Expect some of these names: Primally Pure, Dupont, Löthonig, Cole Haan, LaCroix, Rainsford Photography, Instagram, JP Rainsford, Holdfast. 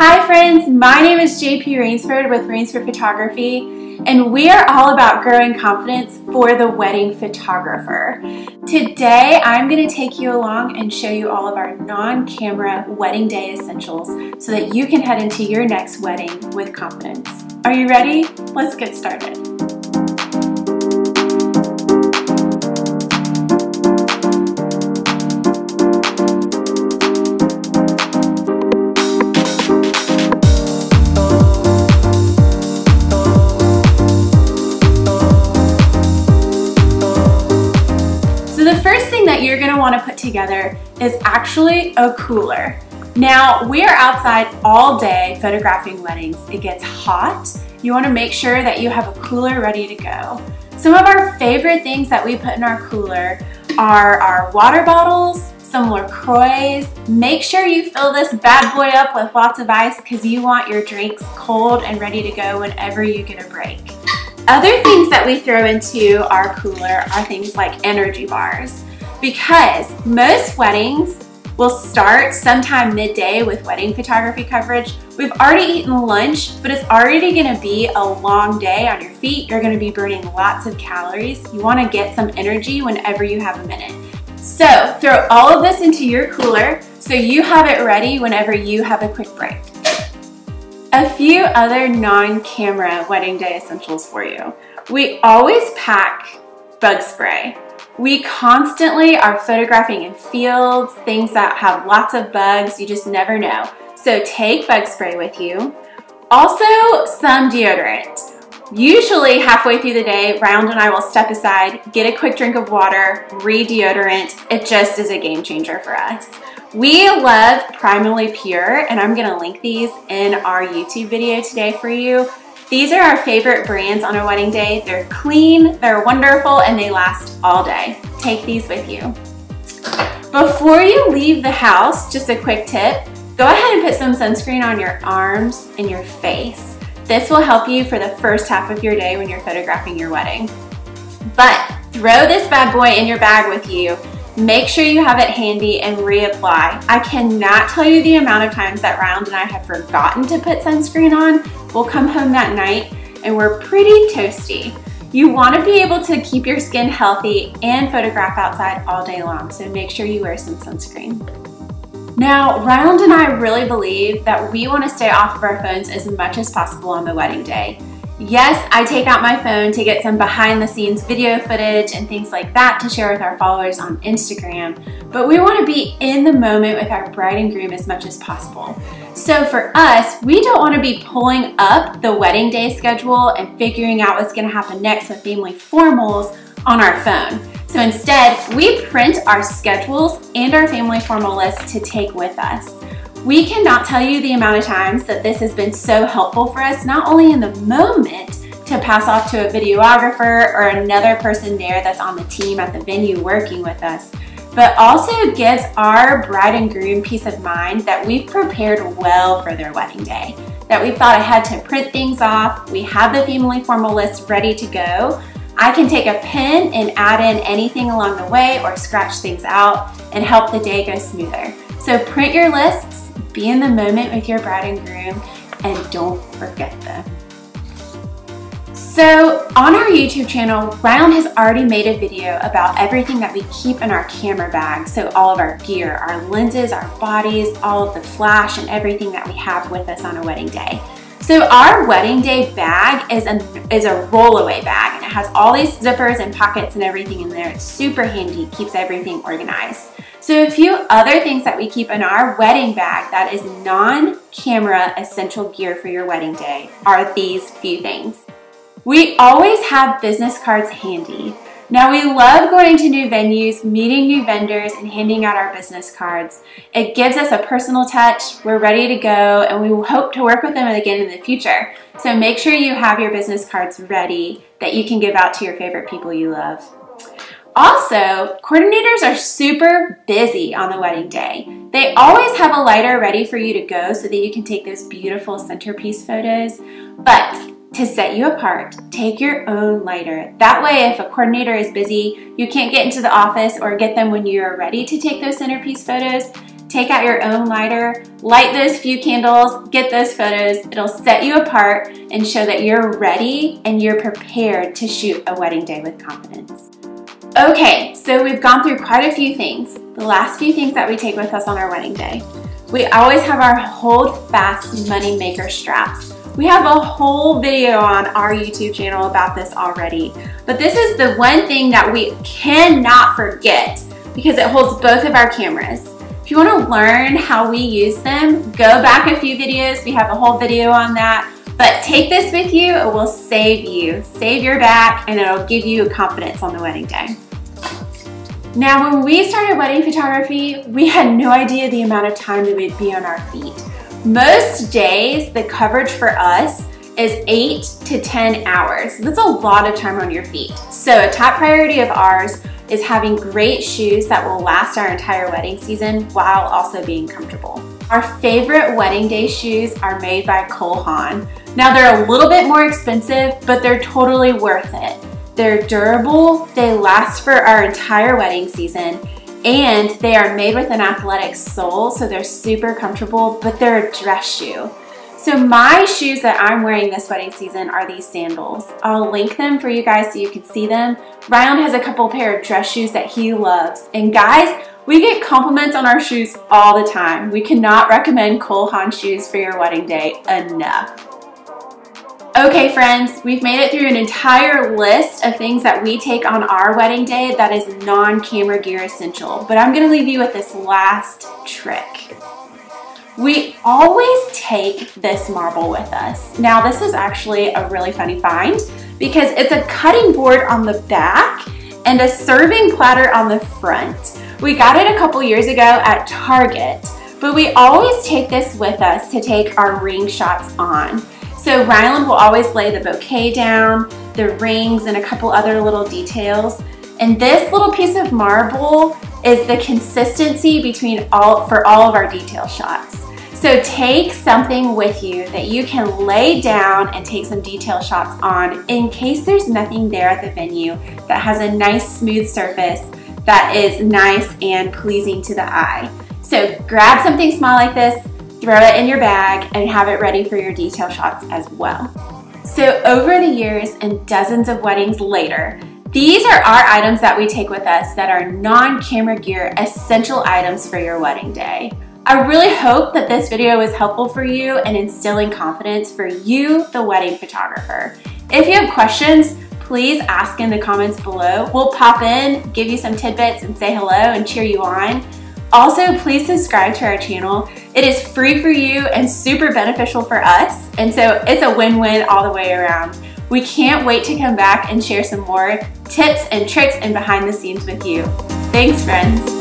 Hi friends, my name is JP Rainsford with Rainsford Photography, and we are all about growing confidence for the wedding photographer. Today, I'm going to take you along and show you all of our non-camera wedding day essentials so that you can head into your next wedding with confidence. Are you ready? Let's get started. You're going to want to put together is actually a cooler. Now, we are outside all day photographing weddings. It gets hot. You want to make sure that you have a cooler ready to go. Some of our favorite things that we put in our cooler are our water bottles, some LaCroix. Make sure you fill this bad boy up with lots of ice because you want your drinks cold and ready to go whenever you get a break. Other things that we throw into our cooler are things like energy bars, because most weddings will start sometime midday with wedding photography coverage. We've already eaten lunch, but it's already gonna be a long day on your feet. You're gonna be burning lots of calories. You wanna get some energy whenever you have a minute. So throw all of this into your cooler so you have it ready whenever you have a quick break. A few other non-camera wedding day essentials for you. We always pack bug spray. We constantly are photographing in fields, things that have lots of bugs, you just never know. So take bug spray with you. Also, some deodorant. Usually halfway through the day, Round and I will step aside, get a quick drink of water, re-deodorant. It just is a game changer for us. We love Primally Pure, and I'm gonna link these in our YouTube video today for you. These are our favorite brands on a wedding day. They're clean, they're wonderful, and they last all day. Take these with you. Before you leave the house, just a quick tip, go ahead and put some sunscreen on your arms and your face. This will help you for the first half of your day when you're photographing your wedding. But throw this bad boy in your bag with you. Make sure you have it handy and reapply. I cannot tell you the amount of times that Round and I have forgotten to put sunscreen on. We'll come home that night and we're pretty toasty. You want to be able to keep your skin healthy and photograph outside all day long, so make sure you wear some sunscreen. Now, Round and I really believe that we want to stay off of our phones as much as possible on the wedding day. Yes, I take out my phone to get some behind the scenes video footage and things like that to share with our followers on Instagram, but we want to be in the moment with our bride and groom as much as possible. So for us, we don't want to be pulling up the wedding day schedule and figuring out what's going to happen next with family formals on our phone. So instead, we print our schedules and our family formal list to take with us. We cannot tell you the amount of times that this has been so helpful for us, not only in the moment to pass off to a videographer or another person there that's on the team at the venue working with us, but also gives our bride and groom peace of mind that we've prepared well for their wedding day, that we thought ahead to print things off, we have the family formal list ready to go. I can take a pen and add in anything along the way or scratch things out and help the day go smoother. So print your lists, be in the moment with your bride and groom, and don't forget them. So on our YouTube channel, Round has already made a video about everything that we keep in our camera bag. So all of our gear, our lenses, our bodies, all of the flash and everything that we have with us on a wedding day. So our wedding day bag is a rollaway bag, and it has all these zippers and pockets and everything in there. It's super handy, keeps everything organized. So a few other things that we keep in our wedding bag that is non-camera essential gear for your wedding day are these few things. We always have business cards handy. Now, we love going to new venues, meeting new vendors, and handing out our business cards. It gives us a personal touch, we're ready to go, and we hope to work with them again in the future. So make sure you have your business cards ready that you can give out to your favorite people you love. Also, coordinators are super busy on the wedding day. They always have a lighter ready for you to go so that you can take those beautiful centerpiece photos, but to set you apart, take your own lighter. That way, if a coordinator is busy, you can't get into the office or get them when you're ready to take those centerpiece photos. take out your own lighter, light those few candles, get those photos. It'll set you apart and show that you're ready and you're prepared to shoot a wedding day with confidence. Okay, so we've gone through quite a few things. The last few things that we take with us on our wedding day. We always have our Holdfast Money Maker straps. We have a whole video on our YouTube channel about this already, but this is the one thing that we cannot forget because it holds both of our cameras. If you want to learn how we use them, go back a few videos. We have a whole video on that, but take this with you. It will save you. Save your back, and it'll give you confidence on the wedding day. Now, when we started wedding photography, we had no idea the amount of time we would be on our feet. Most days, the coverage for us is 8 to 10 hours. That's a lot of time on your feet. So a top priority of ours is having great shoes that will last our entire wedding season while also being comfortable. Our favorite wedding day shoes are made by Cole Haan. Now they're a little bit more expensive, but they're totally worth it. They're durable, they last for our entire wedding season, and they are made with an athletic sole, so they're super comfortable, but they're a dress shoe. So my shoes that I'm wearing this wedding season are these sandals. I'll link them for you guys so you can see them. Ryan has a couple pair of dress shoes that he loves. And guys, we get compliments on our shoes all the time. We cannot recommend Cole Haan shoes for your wedding day enough. Okay friends, we've made it through an entire list of things that we take on our wedding day that is non-camera gear essential, but I'm gonna leave you with this last trick. We always take this marble with us. Now this is actually a really funny find because it's a cutting board on the back and a serving platter on the front. We got it a couple years ago at Target, but we always take this with us to take our ring shots on. So Ryland will always lay the bouquet down, the rings, and a couple other little details. And this little piece of marble is the consistency between all of our detail shots. So take something with you that you can lay down and take some detail shots on in case there's nothing there at the venue that has a nice smooth surface that is nice and pleasing to the eye. So grab something small like this, throw it in your bag, and have it ready for your detail shots as well. So over the years and dozens of weddings later, these are our items that we take with us that are non-camera gear essential items for your wedding day. I really hope that this video was helpful for you and instilling confidence for you, the wedding photographer. If you have questions, please ask in the comments below. We'll pop in, give you some tidbits, and say hello and cheer you on. Also, please subscribe to our channel. It is free for you and super beneficial for us, and so it's a win-win all the way around. We can't wait to come back and share some more tips and tricks and behind the scenes with you. Thanks, friends.